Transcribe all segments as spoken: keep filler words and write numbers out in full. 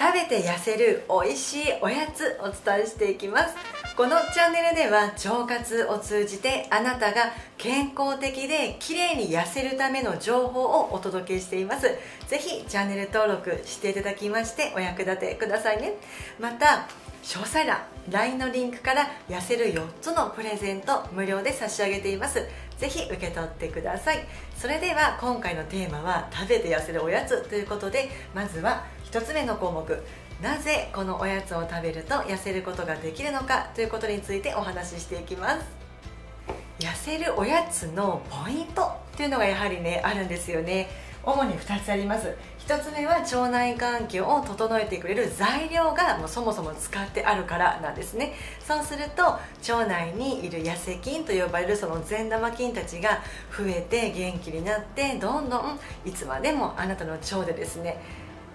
食べて痩せる美味しいおやつお伝えしていきます。このチャンネルでは腸活を通じてあなたが健康的で綺麗に痩せるための情報をお届けしています。ぜひチャンネル登録していただきましてお役立てくださいね。また詳細欄 ライン のリンクから痩せるよっつのプレゼント無料で差し上げています。ぜひ受け取ってください。それでは今回のテーマは食べて痩せるおやつということで、まずはひとつめの項目、なぜこのおやつを食べると痩せることができるのかということについてお話ししていきます。痩せるおやつのポイントというのがやはりねあるんですよね。主にふたつあります。ひとつめは腸内環境を整えてくれる材料がもうそもそも使ってあるからなんですね。そうすると腸内にいる痩せ菌と呼ばれるその善玉菌たちが増えて元気になって、どんどんいつまでもあなたの腸でですね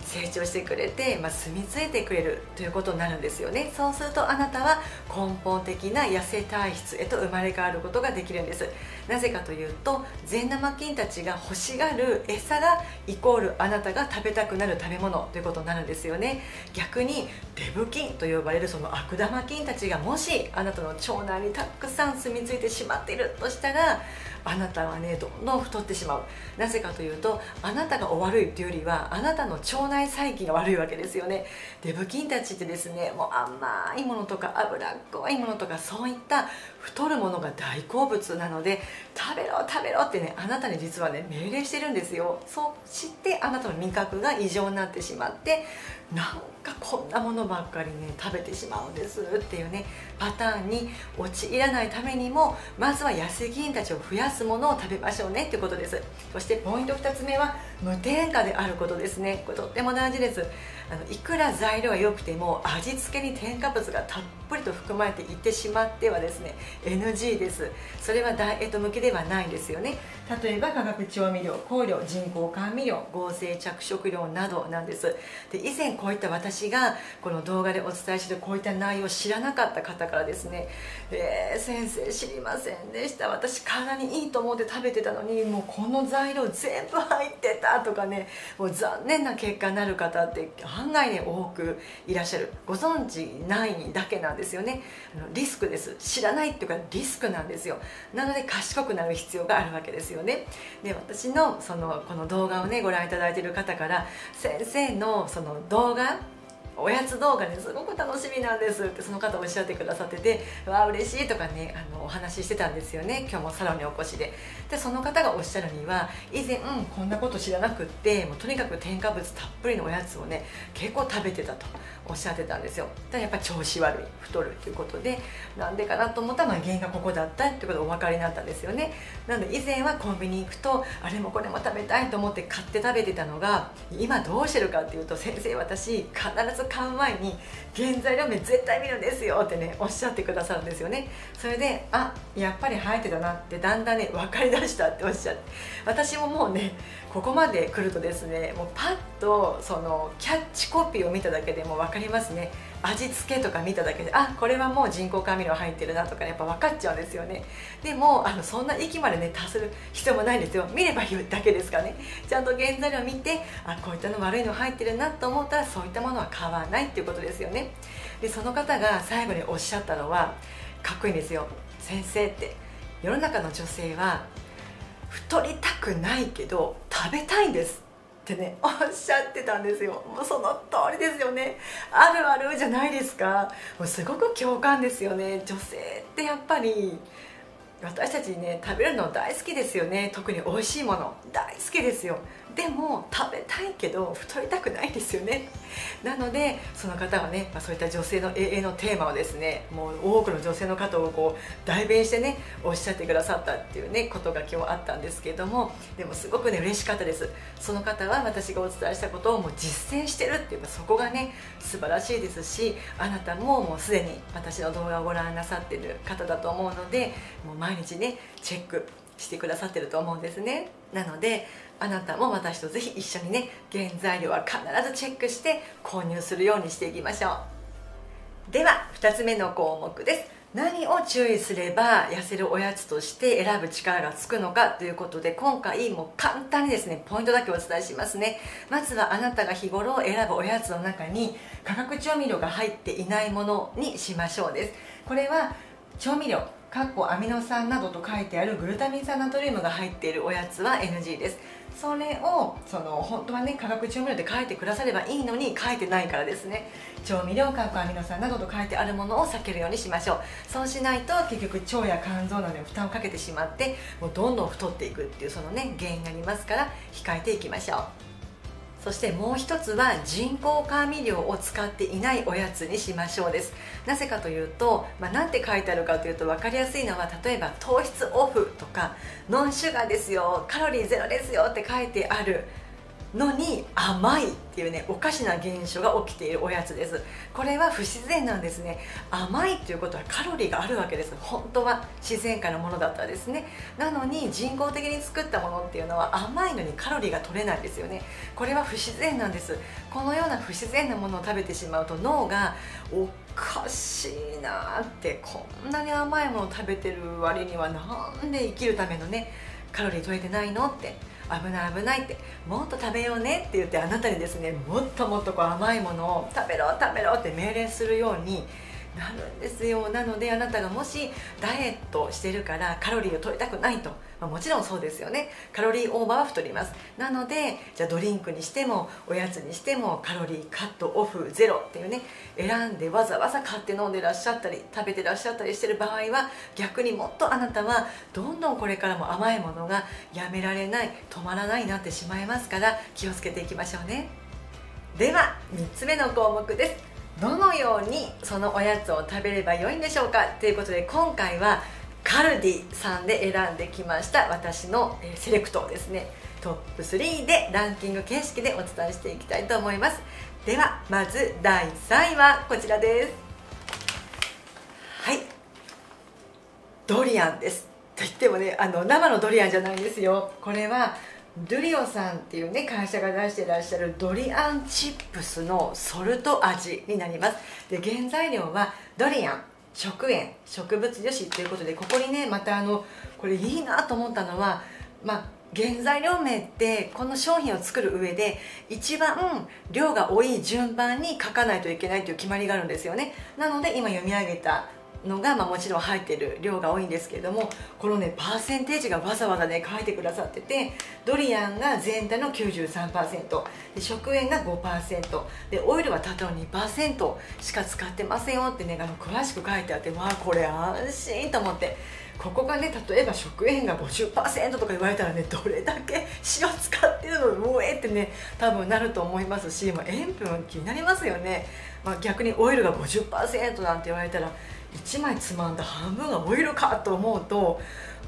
成長してくれて、まあ、住み着いてくれるということになるんですよね。そうするとあなたは根本的な痩せ体質へと生まれ変わることができるんです。なぜかというと善玉菌たちが欲しがる餌がイコールあなたが食べたくなる食べ物ということになるんですよね。逆にデブ菌と呼ばれるその悪玉菌たちがもしあなたの腸内にたくさん住み着いてしまっているとしたら、あなたはねどんどん太ってしまう。なぜかというとあなたがお悪いというよりはあなたの腸内腸内細菌が悪いわけですよね。デブ菌たちってですね、もう甘いものとか脂っこいものとかそういった太るものが大好物なので、食べろ食べろってねあなたに実はね命令してるんですよ。そうしてあなたの味覚が異常になってしまって、なんかこんなものばっかりね食べてしまうんですっていうねパターンに陥らないためにも、まずは痩せ菌たちを増やすものを食べましょうねっていうことです。そしてポイントふたつめは無添加であることですね。これとっても大事です。あのいくら材料が良くても味付けに添加物がたっぷりと含まれていってしまってはですね エヌジー です。それはダイエット向けではないんですよね。例えば化学調味料、香料、人工甘味料、合成着色料などなんです。で以前こういった私がこの動画でお伝えしているこういった内容を知らなかった方からですね、えー、先生知りませんでした、私体にいいと思って食べてたのにもうこの材料全部入ってたとかね、もう残念な結果になる方って案外ね多くいらっしゃる。ご存知ないだけなんですよね。あのリスクです。知らないっていうかリスクなんですよ。なので賢くなる必要があるわけですよね。で私のそのこの動画をねご覧いただいている方から「先生のその動画おやつ動画ねすごく楽しみなんです」ってその方おっしゃってくださってて「わあ嬉しい」とかねあのお話ししてたんですよね。今日もサロンにお越しで。でその方がおっしゃるには、以前、うん、こんなこと知らなくってもうとにかく添加物たっぷりのおやつをね結構食べてたとおっしゃってたんですよ。だからやっぱ調子悪い、太るということで、なんでかなと思ったら、まあ、原因がここだったってことがお分かりになったんですよね。なので以前はコンビニ行くとあれもこれも食べたいと思って買って食べてたのが、今どうしてるかっていうと「先生私必ず買う前に原材料名絶対見るんですよ」ってねおっしゃってくださるんですよね。それであやっぱり生えてたなってだんだんね分かりだしたっておっしゃって、私ももうねここまで来るとですねもうパッとそのキャッチコピーを見ただけでもう分かりますね。味付けとか見ただけであこれはもう人工甘味料入ってるなとか、ね、やっぱ分かっちゃうんですよね。でもあのそんな域までね達する必要もないんですよ。見ればいいだけですからね。ちゃんと原材料見てあこういったの悪いの入ってるなと思ったらそういったものは買わないっていうことですよね。でその方が最後におっしゃったのはかっこいいんですよ。先生って世の中の女性は太りたくないけど食べたいんですってねおっしゃってたんですよ。もうその通りですよね。あるあるじゃないですか。もうすごく共感ですよね。女性ってやっぱり私たちね食べるの大好きですよね。特に美味しいもの大好きですよ。でも食べたいけど太りたくないですよね。なのでその方はね、まあ、そういった女性の永遠のテーマをですねもう多くの女性の方をこう代弁してねおっしゃってくださったっていうねことが今日あったんですけれども、でもすごくね嬉しかったです。その方は私がお伝えしたことをもう実践してるっていうかそこがね素晴らしいですし、あなたももうすでに私の動画をご覧なさってる方だと思うのでもう毎日ねチェックしてくださってると思うんですね。なのであなたも私とぜひ一緒にね原材料は必ずチェックして購入するようにしていきましょう。ではふたつめの項目です。何を注意すれば痩せるおやつとして選ぶ力がつくのかということで、今回も簡単にですねポイントだけお伝えしますね。まずはあなたが日頃選ぶおやつの中に化学調味料が入っていないものにしましょうです。これは調味料かっこアミノ酸などと書いてあるグルタミン酸ナトリウムが入っているおやつは エヌジー です。それをその本当はね化学調味料で書いてくださればいいのに書いてないからですね。調味料かっこアミノ酸などと書いてあるものを避けるようにしましょう。そうしないと結局腸や肝臓などに負担をかけてしまってもうどんどん太っていくっていうそのね原因になりますから控えていきましょう。そしてもう一つは人工甘味料を使っていないおやつにしましょうです。なぜかというと、まあ、なんて書いてあるかというと分かりやすいのは例えば糖質オフとかノンシュガーですよカロリーゼロですよって書いてあるのに甘いっていうねおかしな現象が起きているおやつです。これは不自然なんですね。甘いということはカロリーがあるわけです。本当は自然界のものだったらですね、なのに人工的に作ったものっていうのは甘いのにカロリーが取れないんですよね。これは不自然なんです。このような不自然なものを食べてしまうと脳がおかしいなって、こんなに甘いものを食べてる割にはなんで生きるためのねカロリー取れてないのって、危ない危ないって、もっと食べようねって言って、あなたにですねもっともっとこう甘いものを食べろ食べろって命令するようになるんですよ。なのであなたがもしダイエットしてるからカロリーを取りたくないと、まあ、もちろんそうですよね。カロリーオーバーは太ります。なのでじゃあドリンクにしてもおやつにしてもカロリーカットオフゼロっていうね選んでわざわざ買って飲んでらっしゃったり食べてらっしゃったりしてる場合は、逆にもっとあなたはどんどんこれからも甘いものがやめられない止まらないになってしまいますから気をつけていきましょうね。ではみっつめの項目です。どのようにそのおやつを食べればよいんでしょうかということで、今回はカルディさんで選んできました私のセレクトをですねトップスリーでランキング形式でお伝えしていきたいと思います。ではまずだいさんいはこちらです。はい、ドリアンです。といってもねあの生のドリアンじゃないんですよ。これはドゥリオさんっていうね会社が出してらっしゃるドリアンチップスのソルト味になります。で原材料はドリアン、食塩、植物油脂ということで、ここにねまたあのこれいいなと思ったのは、まあ、原材料名ってこの商品を作る上で一番量が多い順番に書かないといけないという決まりがあるんですよね。なので今読み上げたのが、まあ、もちろん入っている量が多いんですけれども、このねパーセンテージがわざわざね書いてくださってて、ドリアンが全体の きゅうじゅうさんパーセント で食塩が ごパーセント でオイルはたったの にパーセント しか使ってませんよってねあの詳しく書いてあって、わあこれ安心と思って、ここがね例えば食塩が ごじゅっパーセント とか言われたらねどれだけ塩使ってるのもうえってね多分なると思いますし、まあ、塩分気になりますよね。まあ、逆にオイルが ごじゅっパーセント なんて言われたらいちまいつまんだ半分がオイルかと思うと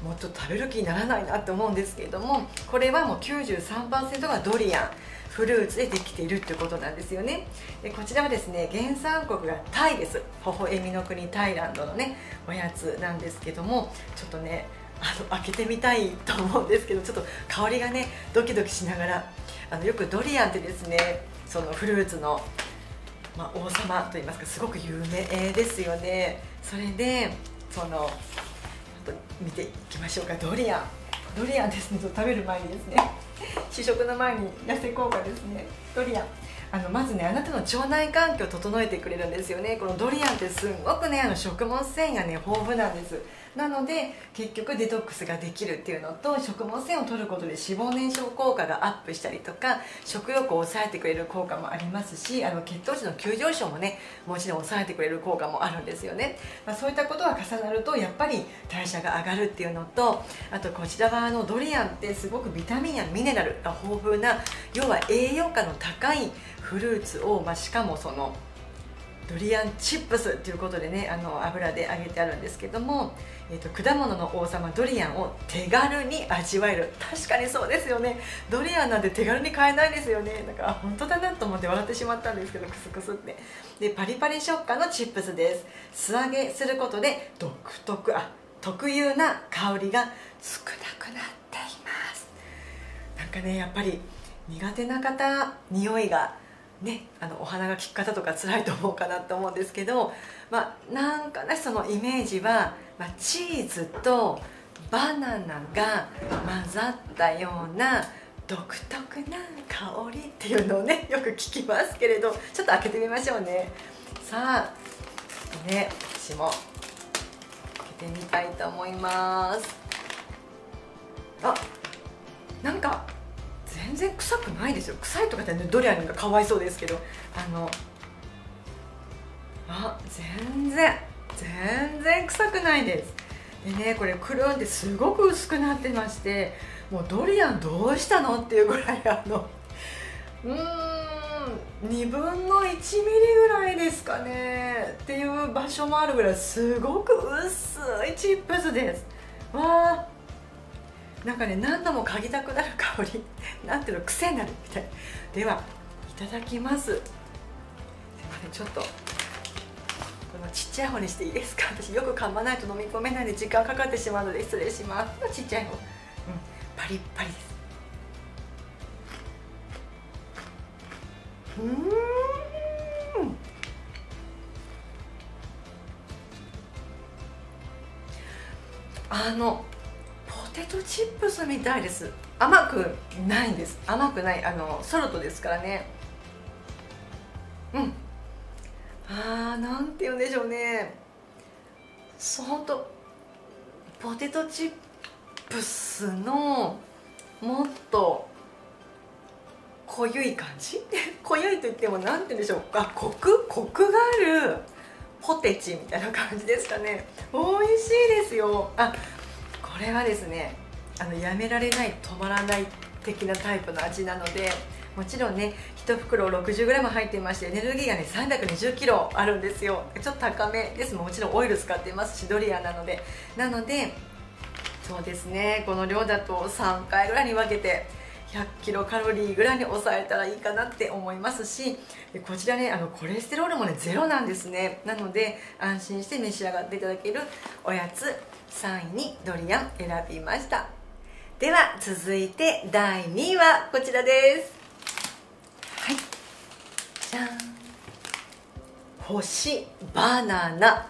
もうちょっと食べる気にならないなと思うんですけれども、これはもう きゅうじゅうさんパーセント がドリアンフルーツでできているということなんですよね。でこちらはですね原産国がタイです。ほほえみの国タイランドのねおやつなんですけども、ちょっとねあの開けてみたいと思うんですけど、ちょっと香りがねドキドキしながら、あのよくドリアンってですねそのフルーツのまあ王様といいますかすごく有名ですよね。それでそのちょっと見ていきましょうか。ドリアンドリアンですね。ちょっと食べる前にですね試食の前に痩せ効果ですね。ドリアンあのまずねあなたの腸内環境を整えてくれるんですよね。このドリアンってすごくねあの食物繊維がね豊富なんです。なので結局デトックスができるっていうのと、食物繊維を取ることで脂肪燃焼効果がアップしたりとか食欲を抑えてくれる効果もありますし、あの血糖値の急上昇もねもちろん抑えてくれる効果もあるんですよね。まあ、そういったことが重なるとやっぱり代謝が上がるっていうのと、あとこちらはあのドリアンってすごくビタミンやミネラルが豊富な、要は栄養価の高いフルーツを、まあ、しかもそのドリアンチップスということでねあの油で揚げてあるんですけども、えー、と果物の王様ドリアンを手軽に味わえる。確かにそうですよね。ドリアンなんて手軽に買えないですよね。なんか本当だなと思って笑ってしまったんですけど、クスクスって。でパリパリ食感のチップスです。素揚げすることで独特あ特有な香りが少なくなっています。なんかねやっぱり苦手な方、匂いがね、あのお花が効く方とか辛いと思うかなと思うんですけど、まあ、なんかねそのイメージは、まあ、チーズとバナナが混ざったような独特な香りっていうのをねよく聞きますけれど、ちょっと開けてみましょうね。さあね、私も開けてみたいと思います。あ、なんか全然臭くないですよ。臭いとかってドリアンがかわいそうですけど、あのあ全然全然臭くないです。でね、これくるんですごく薄くなってまして、もうドリアンどうしたのっていうぐらい、あのうーんにぶんのいちミリぐらいですかねっていう場所もあるぐらい、すごく薄いチップスです。わあ、なんかね、何度も嗅ぎたくなる香り、なんていうの、癖になるみたい。ではいただきます。すいません、ちょっとこのちっちゃい方にしていいですか。私よく噛まないと飲み込めないで時間かかってしまうので失礼します。ちっちゃい方、うん、パリッパリです。うーん、あのポテトチップスみたいです。甘くないんです。甘くない、あのソルトですからね。うん、あー、なんて言うんでしょうね。そう、ほんとポテトチップスのもっと濃ゆい感じ濃ゆいといってもなんて言うんでしょうか、コクコクがあるポテチみたいな感じですかね。おいしいですよ。あ、これはですね、あのやめられない、止まらない的なタイプの味なので、もちろんねいちふくろろくじゅうグラム入っていまして、エネルギーがねさんびゃくにじゅっキロあるんですよ。ちょっと高めです。もちろんオイル使っていますし、ドリアなのでなのでそうですね、この量だとさんかいぐらいに分けてひゃくキロカロリーぐらいに抑えたらいいかなって思いますし、こちらね、あのコレステロールもねゼロなんですね。なので安心して召し上がっていただけるおやつさんいにドリアン選びました。では続いてだいにいはこちらです。はい、じゃん、干しバナナ、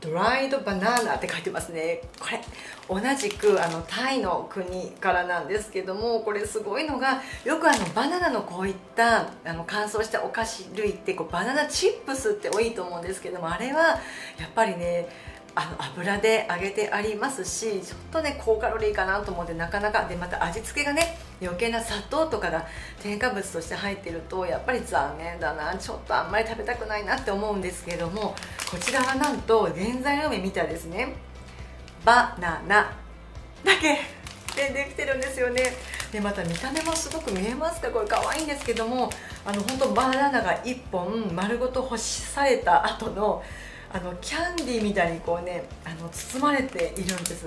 ドライドバナナって書いてますね。これ同じくあのタイの国からなんですけども、これすごいのが、よくあのバナナのこういったあの乾燥したお菓子類ってこうバナナチップスって多いと思うんですけども、あれはやっぱりね、あの油で揚げてありますし、ちょっとね高カロリーかなと思って、なかなかで、また味付けがね余計な砂糖とかが添加物として入ってるとやっぱり残念だな、ちょっとあんまり食べたくないなって思うんですけれども、こちらはなんと原材料名みたいですね。バナナだけでできてるんですよね。でまた見た目もすごく見えますか、これ可愛いんですけども、あの本当バナナがいっぽん丸ごと干しされた後のあのキャンディーみたいにこうね、あの包まれているんです。ち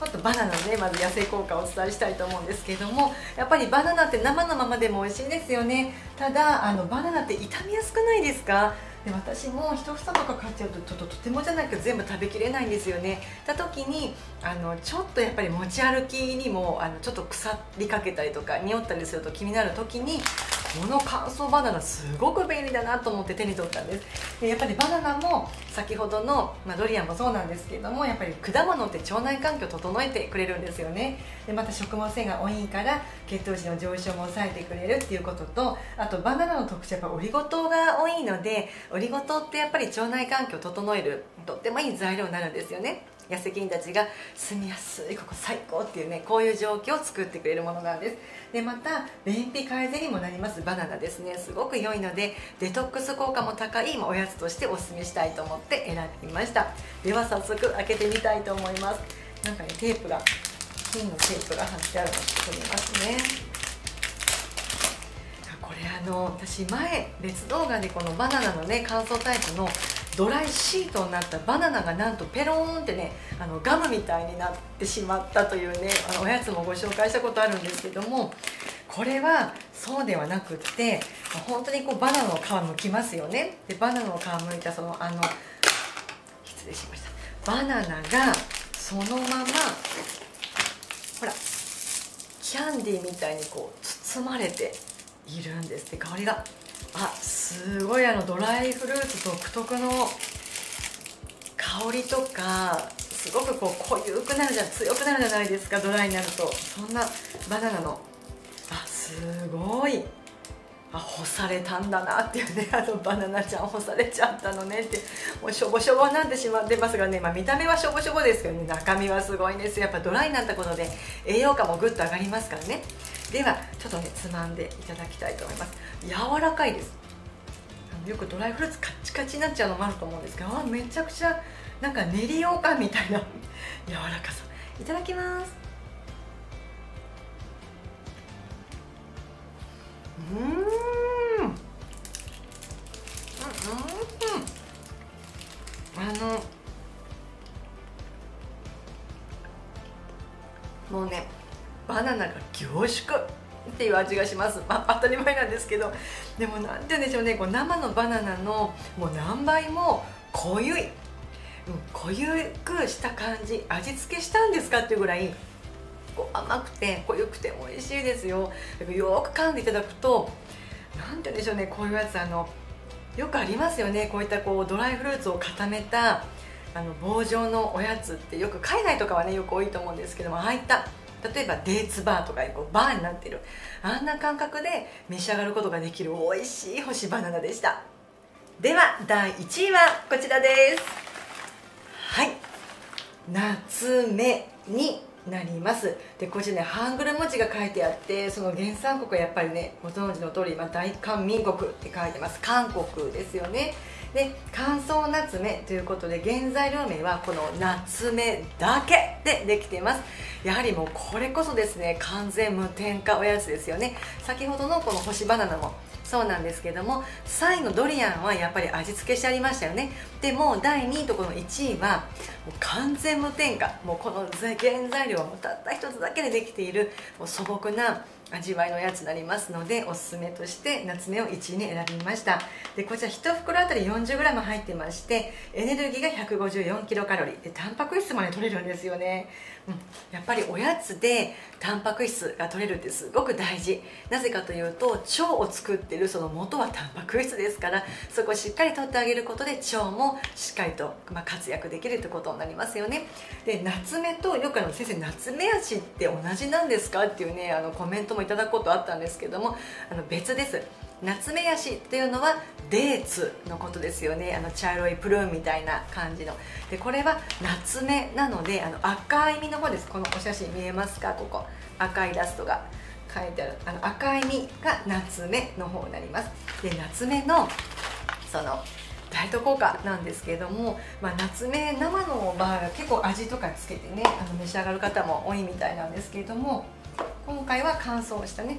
ょっとバナナのね、まず野生効果をお伝えしたいと思うんですけれども、やっぱりバナナって生のままでも美味しいんですよね。ただあのバナナって傷みやすくないですか。で私も一房とか買っちゃうとちょっととてもじゃないけど全部食べきれないんですよね。た時にあのちょっとやっぱり持ち歩きにもあのちょっと腐りかけたりとか匂ったりすると気になる時に、この乾燥バナナすごく便利だなと思って手に取ったんです。でやっぱりバナナも先ほどの、まあ、ドリアンもそうなんですけども、やっぱり果物って腸内環境を整えてくれるんですよね。でまた食物繊維が多いから血糖値の上昇も抑えてくれるっていうことと、あとバナナの特徴はやっぱオリゴ糖が多いので、オリゴ糖ってやっぱり腸内環境を整えるとってもいい材料になるんですよね。痩せ菌たちが住みやすい、ここ最高っていうね、こういう状況を作ってくれるものなんです。でまた便秘改善にもなりますバナナですね、すごく良いのでデトックス効果も高いおやつとしておすすめしたいと思って選びました。では早速開けてみたいと思います。なんかねテープが、金のテープが貼ってあるのを取りますね。これあの私前別動画でこのバナナのね乾燥タイプのドライシートになったバナナがなんとペローンってね、あのガムみたいになってしまったというね、あのおやつもご紹介したことあるんですけども、これはそうではなくって、本当にこうバナナの皮剥きますよね。でバナナの皮剥いたそのあの失礼しました、バナナがそのままほらキャンディーみたいにこう包まれているんですって、香りがあ、すごいあのドライフルーツ独特の香りとか、すごくこう濃ゆくなるじゃん、強くなるじゃないですか、ドライになると。そんなバナナの、あ、すごい、あ、干されたんだなっていうね、あのバナナちゃん干されちゃったのねって、もうしょぼしょぼになってしまってますがね、まあ、見た目はしょぼしょぼですけどね、中身はすごいんですよ。やっぱドライになったことで栄養価もぐっと上がりますからね。ではちょっとねつまんでいただきたいと思います。柔らかいです。あのよくドライフルーツカチカチになっちゃうのもあると思うんですけど、あ、めちゃくちゃなんか練りようかんみたいな柔らかさ。いただきます。うーん、うんうんうん、あのもうね、バナナが凝縮っていう味がします、まあ、当たり前なんですけど、でもなんて言うんでしょうね、こう生のバナナのもう何倍も濃ゆい、うん、濃ゆくした感じ、味付けしたんですかっていうぐらいこう甘くて濃ゆくて美味しいですよ。よく噛んでいただくと、なんて言うんでしょうね、こういうやつ、あのよくありますよね、こういったこうドライフルーツを固めたあの棒状のおやつって、よく海外とかはねよく多いと思うんですけども、ああいった例えばデーツバーとかこうバーになってる、あんな感覚で召し上がることができる美味しい干しバナナでした。ではだいいちいはこちらです。はい、ナツメになります。でこちらね、ハングル文字が書いてあって、その原産国はやっぱりね、ご存知の通り今大韓民国って書いてます。韓国ですよね。で乾燥ナツメということで、原材料名はこのナツメだけでできています。やはりもうこれこそですね、完全無添加おやつですよね。先ほどのこの干しバナナもそうなんですけども、さんいのドリアンはやっぱり味付けしてありましたよね。でもだいにいとこのいちいはもう完全無添加、もうこの原材料はもうたったひとつだけでできている、もう素朴な味わいのやつになりますので、おすすめとしてナツメをいちいに選びました。でこちらいちふくろあたり よんじゅうグラム 入ってまして、エネルギーが ひゃくごじゅうよんキロカロリー でタンパク質まで取れるんですよね、うん、やっぱりおやつでタンパク質が取れるってすごく大事。なぜかというと、腸を作っているその元はタンパク質ですから、そこをしっかり取ってあげることで腸もしっかりと、まあ、活躍できるってことになりますよね。でナツメと、よくあの先生、ナツメ味って同じなんですかっていうね、あのコメントもいただくことあったんですけども、あの別です。ナツメヤシっていうのはデーツのことですよね、あの茶色いプルーンみたいな感じの。でこれはナツメなので、あの赤い実の方です。このお写真見えますか、ここ赤いイラストが書いてある、あの赤い実がナツメの方になります。でナツメのそのダイエット効果なんですけれども、まあ、ナツメ生の場合は結構味とかつけてね、あの召し上がる方も多いみたいなんですけれども、今回は乾燥したね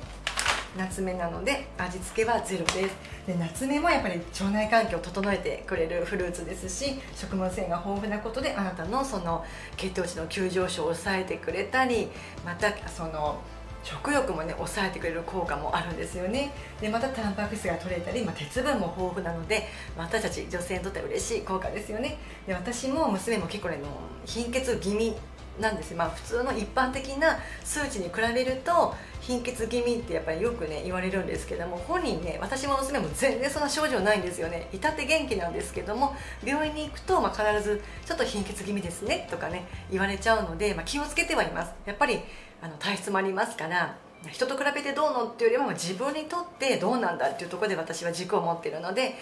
ナツメなので味付けはゼロです。でナツメもやっぱり腸内環境を整えてくれるフルーツですし、食物繊維が豊富なことであなたのその血糖値の急上昇を抑えてくれたり、またその食欲もね抑えてくれる効果もあるんですよね。でまたタンパク質が取れたり、まあ、鉄分も豊富なので、まあ、私たち女性にとっては嬉しい効果ですよね。で私も娘も結構ね貧血気味なんですよ。まあ、普通の一般的な数値に比べると貧血気味ってやっぱりよくね言われるんですけども、本人ね、私も娘も全然そんな症状ないんですよね。至って元気なんですけども、病院に行くと、まあ、必ず「ちょっと貧血気味ですね」とかね言われちゃうので、まあ、気をつけてはいます。やっぱりあの体質もありますから、人と比べてどうのっていうよりも自分にとってどうなんだっていうところで私は軸を持っているので。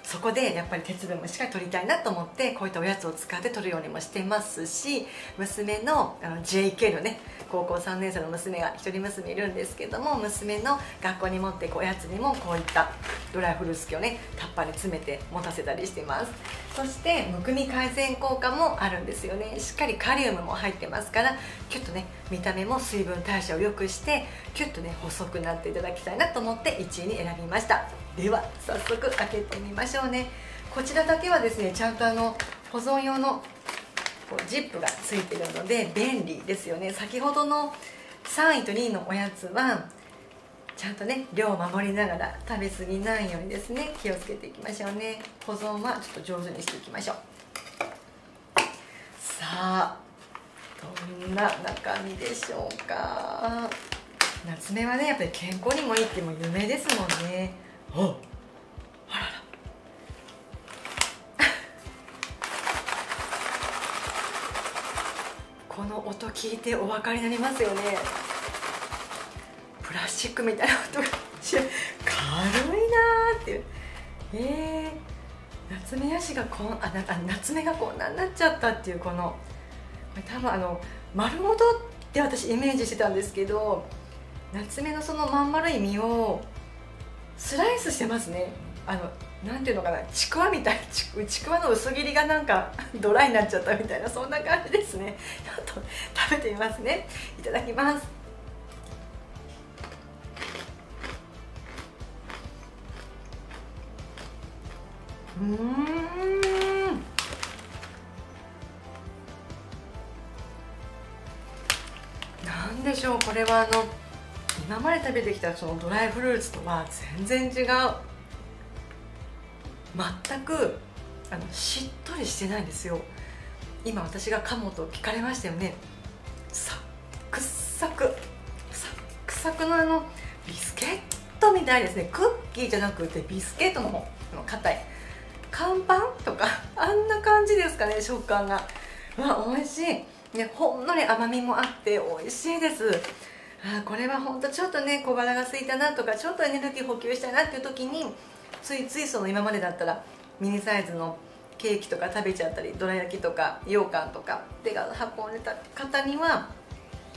そこでやっぱり鉄分もしっかりとりたいなと思って、こういったおやつを使ってとるようにもしてますし、娘 の, あの ジェーケー のねこうこうさんねんせいの娘が一人娘いるんですけども、娘の学校に持っていくおやつにもこういったドライフルーツ系をねタッパーに詰めて持たせたりしてます。そしてむくみ改善効果もあるんですよね。しっかりカリウムも入ってますから、キュッとね見た目も水分代謝を良くしてキュッとね細くなっていただきたいなと思っていちいに選びました。では早速開けてみましょうね。こちらだけはですね、ちゃんとあの保存用のこうジップがついているので便利ですよね。先ほどのさんいとにいのおやつはちゃんとね量を守りながら食べ過ぎないようにですね気をつけていきましょうね。保存はちょっと上手にしていきましょう。さあどんな中身でしょうか。ナツメはねやっぱり健康にもいいっても有名ですもんね。おの音聞いてお分かりになりますよね。プラスチックみたいな音が軽いなーっていう。えー、ナツメヤシがこんあなあナツメがこんなになっちゃったっていう、この多分あの丸ごとって私イメージしてたんですけど、ナツメのそのまん丸い実をスライスしてますね。あのなんていうのかな、ちくわみたい、ちく、ちくわの薄切りがなんかドライになっちゃったみたいな、そんな感じですね。ちょっと食べてみますね。いただきます。うーん、なんでしょう、これはあの今まで食べてきたそのドライフルーツとは全然違う。全くあのしっとりしてないんですよ。今私が噛もうと聞かれましたよね。サックサクサックサクのあのビスケットみたいですね。クッキーじゃなくてビスケットの方の硬い乾パンとかあんな感じですかね、食感が。うわ、美味しい、ね、ほんのり甘みもあって美味しいです。あ、これはほんとちょっとね小腹が空いたなとか、ちょっとエネルギー補給したいなっていう時についついその今までだったらミニサイズのケーキとか食べちゃったり、どら焼きとか羊羹とか手が運んでた方には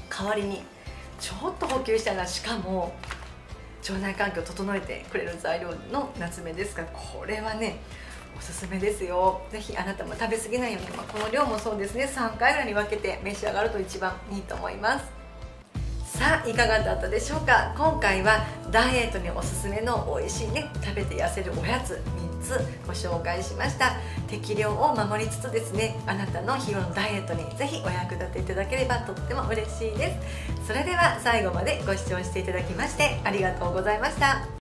代わりにちょっと補給したら、しかも腸内環境を整えてくれる材料のナツメですから、これはねおすすめですよ。ぜひあなたも食べ過ぎないように、まあ、この量もそうですね、さんかいぐらいに分けて召し上がると一番いいと思います。さあ、いかがだったでしょうか。今回はダイエットにおすすめの美味しいね、食べて痩せるおやつみっつご紹介しました。適量を守りつつですね、あなたの日々のダイエットにぜひお役立ていただければとっても嬉しいです。それでは最後までご視聴していただきましてありがとうございました。